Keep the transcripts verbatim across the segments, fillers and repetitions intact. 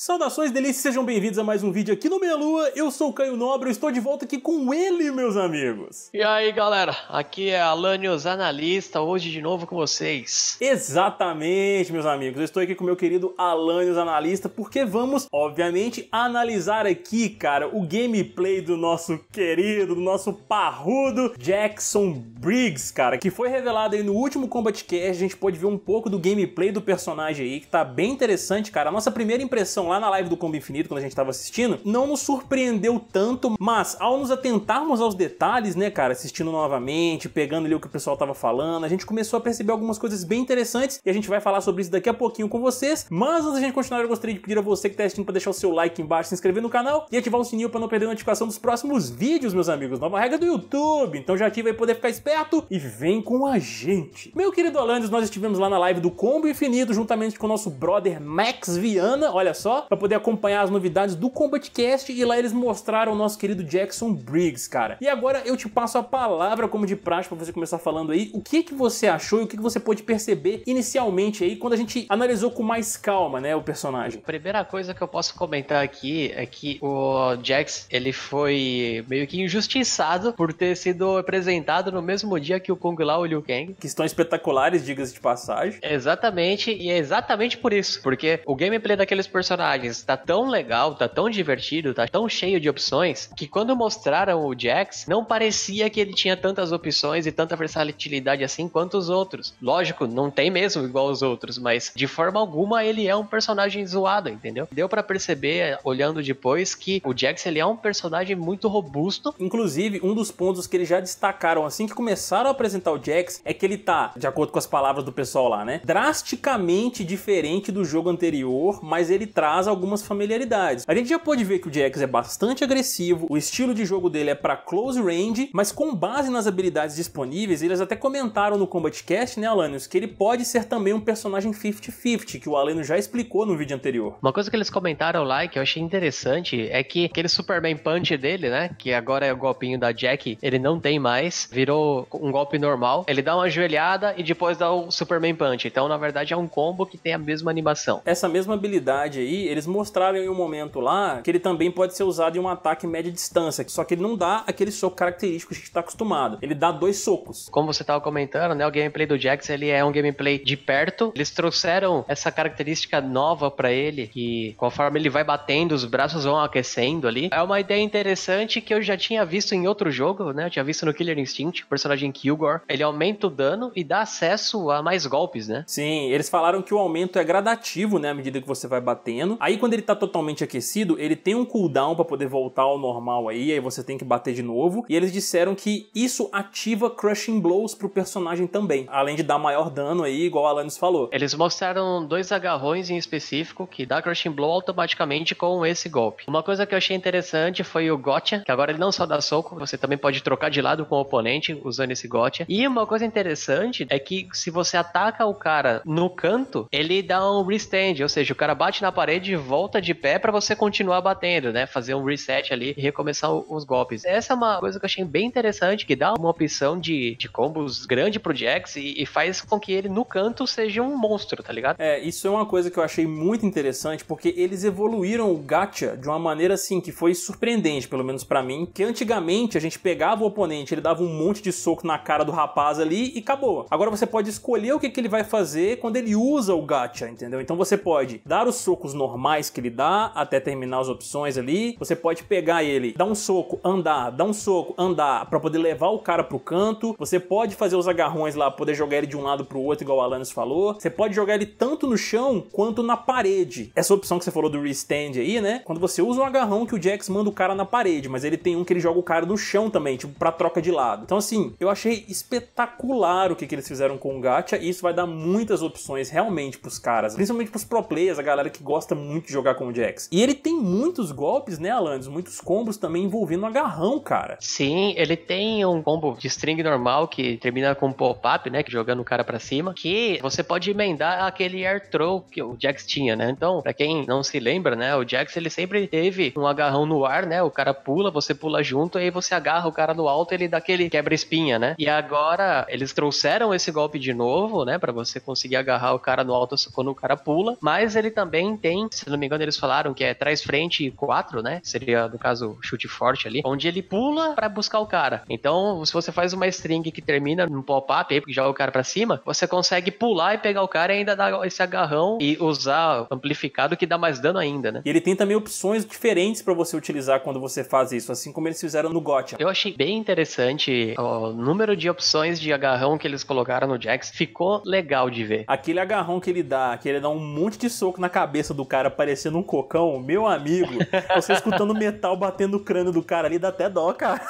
Saudações, delícias, sejam bem-vindos a mais um vídeo aqui no Meia-Lua. Eu sou o Caio Nobre, eu estou de volta aqui com ele, meus amigos. E aí, galera, aqui é Alanius Analista, hoje de novo com vocês. Exatamente, meus amigos, eu estou aqui com o meu querido Alanius Analista, porque vamos, obviamente, analisar aqui, cara, o gameplay do nosso querido, do nosso parrudo Jackson Briggs, cara, que foi revelado aí no último Kombat Kast. A gente pode ver um pouco do gameplay do personagem aí, que tá bem interessante, cara. A nossa primeira impressão lá na live do Combo Infinito, quando a gente tava assistindo, não nos surpreendeu tanto, mas ao nos atentarmos aos detalhes, né, cara, assistindo novamente, pegando ali o que o pessoal tava falando, a gente começou a perceber algumas coisas bem interessantes, e a gente vai falar sobre isso daqui a pouquinho com vocês. Mas antes da gente continuar, eu gostaria de pedir a você que tá assistindo pra deixar o seu like embaixo, se inscrever no canal e ativar o sininho pra não perder a notificação dos próximos vídeos, meus amigos. Nova regra do YouTube, então já ativa aí pra poder ficar esperto e vem com a gente. Meu querido Alanius, nós estivemos lá na live do Combo Infinito, juntamente com o nosso brother Max Viana, olha só, para poder acompanhar as novidades do Kombat Kast, e lá eles mostraram o nosso querido Jackson Briggs, cara. E agora eu te passo a palavra, como de praxe, para você começar falando aí o que que você achou e o que que você pôde perceber inicialmente aí quando a gente analisou com mais calma, né, o personagem. Primeira coisa que eu posso comentar aqui é que o Jax, ele foi meio que injustiçado por ter sido apresentado no mesmo dia que o Kung Lao e o Liu Kang. Que estão espetaculares, diga-se de passagem. Exatamente, e é exatamente por isso, porque o gameplay daqueles personagens tá tão legal, tá tão divertido, tá tão cheio de opções, que quando mostraram o Jax, não parecia que ele tinha tantas opções e tanta versatilidade assim quanto os outros. Lógico, não tem mesmo igual os outros, mas de forma alguma ele é um personagem zoado, entendeu? Deu pra perceber, olhando depois, que o Jax, ele é um personagem muito robusto. Inclusive, um dos pontos que eles já destacaram assim que começaram a apresentar o Jax é que ele tá, de acordo com as palavras do pessoal lá, né, drasticamente diferente do jogo anterior, mas ele traz algumas familiaridades. A gente já pode ver que o Jax é bastante agressivo, o estilo de jogo dele é para close range, mas com base nas habilidades disponíveis, eles até comentaram no Kombat Kast, né, Alanius, que ele pode ser também um personagem cinquenta cinquenta, que o Alanius já explicou no vídeo anterior. Uma coisa que eles comentaram lá e que eu achei interessante é que aquele Superman Punch dele, né, que agora é o golpinho da Jack, ele não tem mais, virou um golpe normal, ele dá uma ajoelhada e depois dá o Superman Punch, então na verdade é um combo que tem a mesma animação. Essa mesma habilidade aí, eles mostraram em um momento lá que ele também pode ser usado em um ataque média distância, só que ele não dá aquele soco característico que a gente tá acostumado, ele dá dois socos. Como você tava comentando, né, o gameplay do Jax, ele é um gameplay de perto, eles trouxeram essa característica nova pra ele, que conforme ele vai batendo, os braços vão aquecendo ali. É uma ideia interessante que eu já tinha visto em outro jogo, né, eu tinha visto no Killer Instinct, o personagem Kilgore, ele aumenta o dano e dá acesso a mais golpes, né? Sim, eles falaram que o aumento é gradativo, né, à medida que você vai batendo. Aí quando ele tá totalmente aquecido, ele tem um cooldown pra poder voltar ao normal aí, aí você tem que bater de novo. E eles disseram que isso ativa Crushing Blows pro personagem também, além de dar maior dano aí, igual o Alanius falou. Eles mostraram dois agarrões em específico que dá Crushing Blow automaticamente com esse golpe. Uma coisa que eu achei interessante foi o Gotcha, que agora ele não só dá soco, você também pode trocar de lado com o oponente usando esse Gotcha. E uma coisa interessante é que se você ataca o cara no canto, ele dá um restand, ou seja, o cara bate na parede de volta de pé pra você continuar batendo, né? Fazer um reset ali e recomeçar os golpes. Essa é uma coisa que eu achei bem interessante, que dá uma opção de, de combos grande pro Jax e, e faz com que ele no canto seja um monstro, tá ligado? É, isso é uma coisa que eu achei muito interessante, porque eles evoluíram o Gotcha de uma maneira assim que foi surpreendente, pelo menos pra mim, que antigamente a gente pegava o oponente, ele dava um monte de soco na cara do rapaz ali e acabou. Agora você pode escolher o que, que ele vai fazer quando ele usa o Gotcha, entendeu? Então você pode dar os socos normais mais que ele dá, até terminar as opções ali, você pode pegar ele, dar um soco, andar, dar um soco, andar pra poder levar o cara pro canto, você pode fazer os agarrões lá, poder jogar ele de um lado pro outro, igual o Alanius falou, você pode jogar ele tanto no chão, quanto na parede. Essa opção que você falou do restand aí, né, quando você usa um agarrão que o Jax manda o cara na parede, mas ele tem um que ele joga o cara no chão também, tipo, pra troca de lado. Então assim, eu achei espetacular o que, que eles fizeram com o Gotcha, e isso vai dar muitas opções realmente pros caras, principalmente pros pro players, a galera que gosta muito muito de jogar com o Jax. E ele tem muitos golpes, né, Alanius? Muitos combos também envolvendo um agarrão, cara. Sim, ele tem um combo de string normal que termina com pop-up, né, que jogando o cara pra cima, que você pode emendar aquele air throw que o Jax tinha, né? Então, pra quem não se lembra, né, o Jax, ele sempre teve um agarrão no ar, né? O cara pula, você pula junto, aí você agarra o cara no alto, ele dá aquele quebra-espinha, né? E agora, eles trouxeram esse golpe de novo, né, pra você conseguir agarrar o cara no alto quando o cara pula, mas ele também tem Ken, se não me engano, eles falaram que é trás, frente e quatro, né? Seria, no caso, chute forte ali, onde ele pula pra buscar o cara. Então, se você faz uma string que termina num pop-up aí, porque joga o cara pra cima, você consegue pular e pegar o cara e ainda dar esse agarrão e usar amplificado que dá mais dano ainda, né? E ele tem também opções diferentes pra você utilizar quando você faz isso, assim como eles fizeram no Gotcha. Eu achei bem interessante o número de opções de agarrão que eles colocaram no Jax. Ficou legal de ver. Aquele agarrão que ele dá, que ele dá um monte de soco na cabeça do cara, parecendo um cocão, meu amigo, você escutando metal batendo no crânio do cara ali, dá até dó, cara.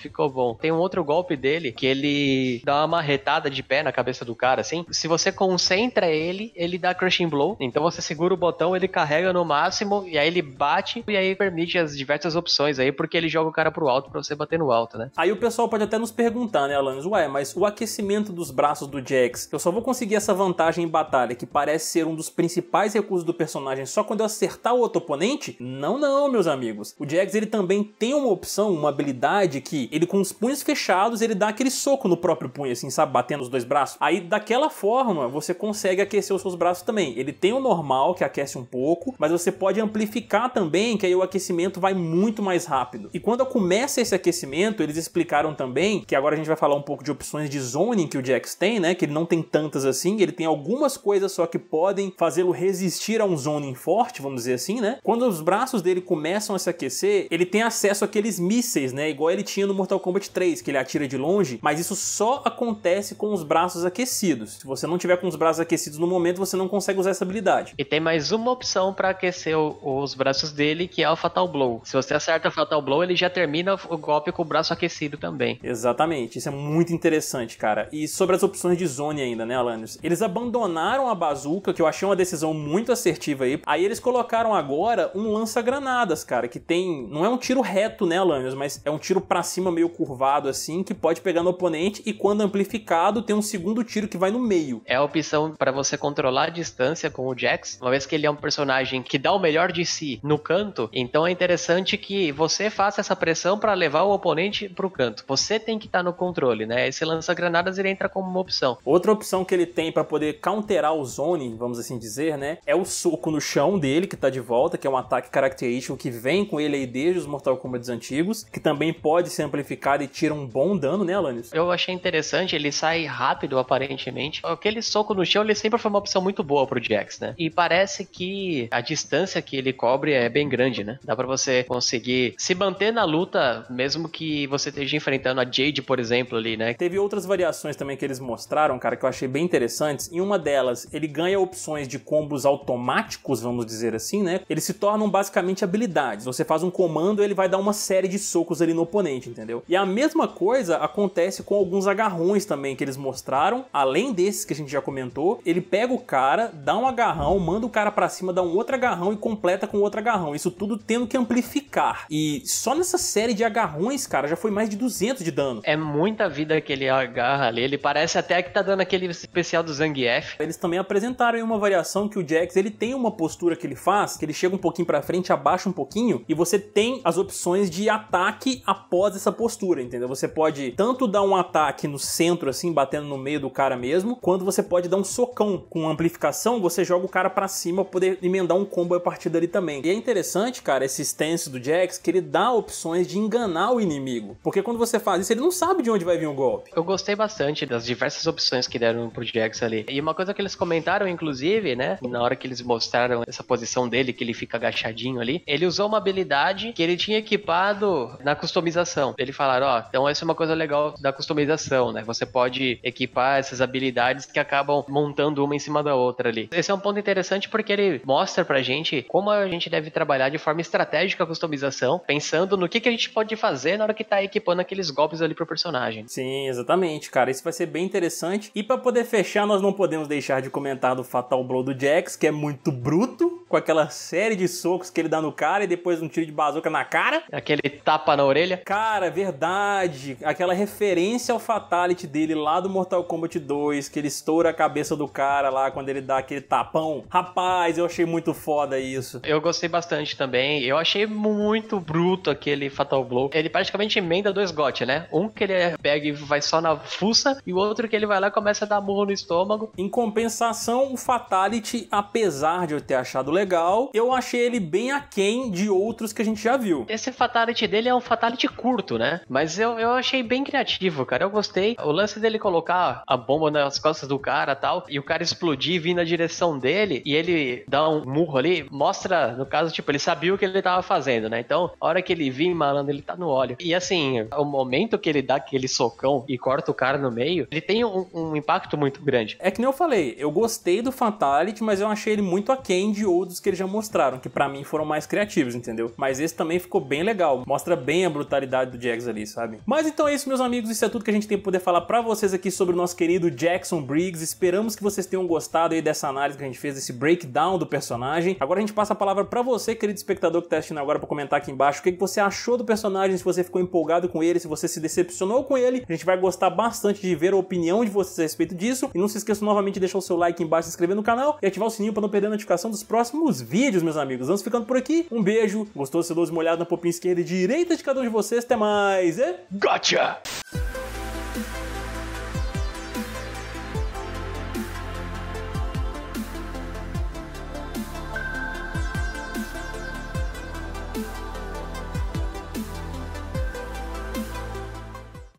Ficou bom. Tem um outro golpe dele que ele dá uma marretada de pé na cabeça do cara, assim. Se você concentra ele, ele dá crushing blow. Então você segura o botão, ele carrega no máximo e aí ele bate e aí permite as diversas opções aí, porque ele joga o cara pro alto pra você bater no alto, né? Aí o pessoal pode até nos perguntar, né, Alanius? Ué, mas o aquecimento dos braços do Jax, eu só vou conseguir essa vantagem em batalha, que parece ser um dos principais recursos do personagem, só quando eu acertar o outro oponente? Não, não, meus amigos. O Jax, ele também tem uma opção, uma habilidade que ele com os punhos fechados ele dá aquele soco no próprio punho, assim, sabe? Batendo os dois braços. Aí daquela forma você consegue aquecer os seus braços também. Ele tem o normal, que aquece um pouco, mas você pode amplificar também, que aí o aquecimento vai muito mais rápido. E quando começa esse aquecimento, eles explicaram também, que agora a gente vai falar um pouco de opções de zoning que o Jax tem, né? Que ele não tem tantas assim, ele tem algumas coisas só que podem fazê-lo resistir a um zoning forte, vamos dizer assim, né? Quando os braços dele começam a se aquecer, ele tem acesso àqueles mísseis, né, igual ele tinha no Mortal Kombat três, que ele atira de longe, mas isso só acontece com os braços aquecidos. Se você não tiver com os braços aquecidos no momento, você não consegue usar essa habilidade. E tem mais uma opção para aquecer o, os braços dele, que é o Fatal Blow. Se você acerta o Fatal Blow, ele já termina o golpe com o braço aquecido também. Exatamente, isso é muito interessante, cara. E sobre as opções de zone ainda, né, Alanius? Eles abandonaram a bazuca, que eu achei uma decisão muito assertiva aí. Aí eles colocaram agora um lança-granadas, cara, que tem... Não é um tiro reto, né, Alanius? Mas é um tiro pra cima meio curvado assim, que pode pegar no oponente, e quando amplificado tem um segundo tiro que vai no meio. É a opção pra você controlar a distância com o Jax, uma vez que ele é um personagem que dá o melhor de si no canto, então é interessante que você faça essa pressão pra levar o oponente pro canto. Você tem que estar no controle, né? Esse lança-granadas ele entra como uma opção. Outra opção que ele tem pra poder counterar o zone, vamos assim dizer, né? É o soco no chão dele, que tá de volta, que é um ataque característico que vem com ele aí desde os Mortal Kombat antigos, que também pode ser amplificado e tira um bom dano, né, Alanius? Eu achei interessante, ele sai rápido, aparentemente. Aquele soco no chão, ele sempre foi uma opção muito boa pro Jax, né? E parece que a distância que ele cobre é bem grande, né? Dá pra você conseguir se manter na luta, mesmo que você esteja enfrentando a Jade, por exemplo, ali, né? Teve outras variações também que eles mostraram, cara, que eu achei bem interessantes. Em uma delas, ele ganha opções de combos automáticos, vamos dizer assim, né? Eles se tornam basicamente habilidades. Você faz um comando, ele vai dar uma série de socos ali no oponente, entendeu? E a mesma coisa acontece com alguns agarrões também que eles mostraram, além desses que a gente já comentou. Ele pega o cara, dá um agarrão, manda o cara pra cima, dá um outro agarrão e completa com outro agarrão. Isso tudo tendo que amplificar. E só nessa série de agarrões, cara, já foi mais de duzentos de dano. É muita vida que ele agarra ali. Ele parece até que tá dando aquele especial do Zangief. Eles também apresentaram uma variação que o Jax, ele tem uma postura que ele faz, que ele chega um pouquinho pra frente, abaixa um pouquinho, e você tem as opções de ataque ataque após essa postura, entendeu? Você pode tanto dar um ataque no centro, assim, batendo no meio do cara mesmo, quanto você pode dar um socão. Com amplificação, você joga o cara pra cima pra poder emendar um combo a partir dali também. E é interessante, cara, esse stance do Jax, que ele dá opções de enganar o inimigo, porque quando você faz isso, ele não sabe de onde vai vir o golpe. Eu gostei bastante das diversas opções que deram pro Jax ali. E uma coisa que eles comentaram, inclusive, né, na hora que eles mostraram essa posição dele, que ele fica agachadinho ali, ele usou uma habilidade que ele tinha equipado na customização. Eles falaram, ó, oh, então essa é uma coisa legal da customização, né? Você pode equipar essas habilidades que acabam montando uma em cima da outra ali. Esse é um ponto interessante porque ele mostra pra gente como a gente deve trabalhar de forma estratégica a customização, pensando no que, que a gente pode fazer na hora que tá equipando aqueles golpes ali pro personagem. Sim, exatamente, cara. Isso vai ser bem interessante. E pra poder fechar, nós não podemos deixar de comentar do Fatal Blow do Jax, que é muito bruto, com aquela série de socos que ele dá no cara e depois um tiro de bazuca na cara. Aquele tapa tapa na orelha? Cara, verdade. Aquela referência ao fatality dele lá do Mortal Kombat dois, que ele estoura a cabeça do cara lá quando ele dá aquele tapão. Rapaz, eu achei muito foda isso. Eu gostei bastante também. Eu achei muito bruto aquele Fatal Blow. Ele praticamente emenda dois gotes, né? Um que ele pega e vai só na fuça, e o outro que ele vai lá e começa a dar murro no estômago. Em compensação, o fatality, apesar de eu ter achado legal, eu achei ele bem aquém de outros que a gente já viu. Esse fatality dele é um fatality curto, né? Mas eu, eu achei bem criativo, cara. Eu gostei. O lance dele colocar a bomba nas costas do cara e tal, e o cara explodir, vir na direção dele, e ele dá um murro ali, mostra, no caso, tipo, ele sabia o que ele tava fazendo, né? Então, a hora que ele vir, malandro, ele tá no óleo. E assim, o momento que ele dá aquele socão e corta o cara no meio, ele tem um, um impacto muito grande. É que nem eu falei, eu gostei do fatality, mas eu achei ele muito aquém de outros que eles já mostraram, que pra mim foram mais criativos, entendeu? Mas esse também ficou bem legal, mostra bem a brutalidade do Jax ali, sabe? Mas então é isso, meus amigos, isso é tudo que a gente tem pra poder falar pra vocês aqui sobre o nosso querido Jackson Briggs. Esperamos que vocês tenham gostado aí dessa análise que a gente fez, desse breakdown do personagem. Agora a gente passa a palavra pra você, querido espectador que tá assistindo agora, pra comentar aqui embaixo o que, que você achou do personagem, se você ficou empolgado com ele, se você se decepcionou com ele. A gente vai gostar bastante de ver a opinião de vocês a respeito disso. E não se esqueça novamente de deixar o seu like aqui embaixo, se inscrever no canal e ativar o sininho pra não perder a notificação dos próximos vídeos, meus amigos. Vamos ficando por aqui. Um beijo, gostoso, sedoso, molhado na popinha esquerda e direita de cada um de vocês. Até mais, é? Gotcha!